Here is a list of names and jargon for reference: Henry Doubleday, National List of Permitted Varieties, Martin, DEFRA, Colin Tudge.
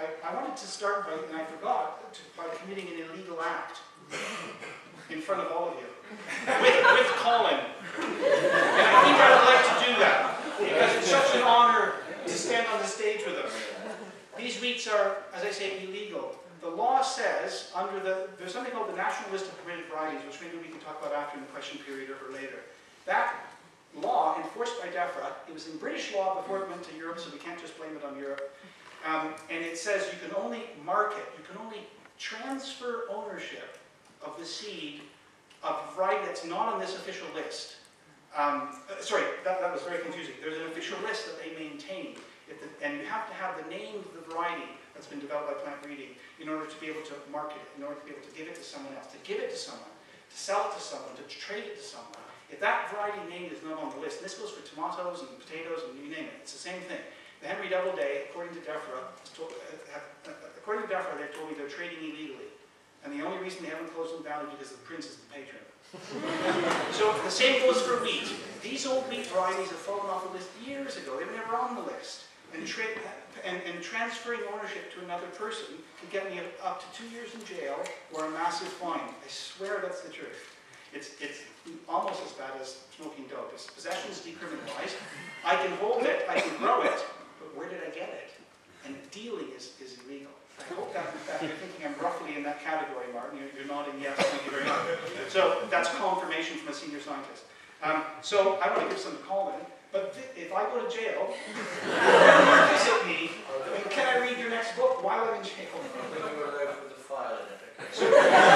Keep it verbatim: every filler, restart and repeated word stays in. I, I wanted to start by, and I forgot, to, by committing an illegal act in front of all of you, with, with Colin. And I think I would like to do that, because it's such an honor to stand on the stage with him. These wheats are, as I say, illegal. The law says, under the, there's something called the National List of Permitted Varieties, which maybe we can talk about after in the question period or later. That law, enforced by DEFRA, it was in British law before it went to Europe, so we can't just blame it on Europe. Um, and it says you can only market, you can only transfer ownership of the seed of a variety that's not on this official list. Um, uh, sorry, that, that was very confusing. There's an official list that they maintain, if the, and you have to have the name of the variety that's been developed by plant breeding in order to be able to market it, in order to be able to give it to someone else, to give it to someone, to sell it to someone, to trade it to someone. If that variety name is not on the list, and this goes for tomatoes and potatoes and you name it, it's the same thing. The Henry Doubleday, according to DEFRA, told, uh, have, uh, according to DEFRA, they've told me they're trading illegally. And the only reason they haven't closed them down is because the prince is the patron. So the same goes for wheat. These old wheat varieties have fallen off the list years ago. They were never on the list. And, tra and, and transferring ownership to another person could get me up to two years in jail or a massive fine. I swear that's the truth. It's, it's almost as bad as smoking dope. It's possession is decriminalized. I can hold it, I can grow it, but where did I get it? And dealing is, is illegal. I hope that, that you're thinking I'm roughly in that category, Martin. You're, you're nodding yes, thank you very much. So that's confirmation from a senior scientist. Um, so I want to give some to Colin, but if I go to jail, visit me, I mean, can I read your next book while I'm in jail? I think we were there for the file in it.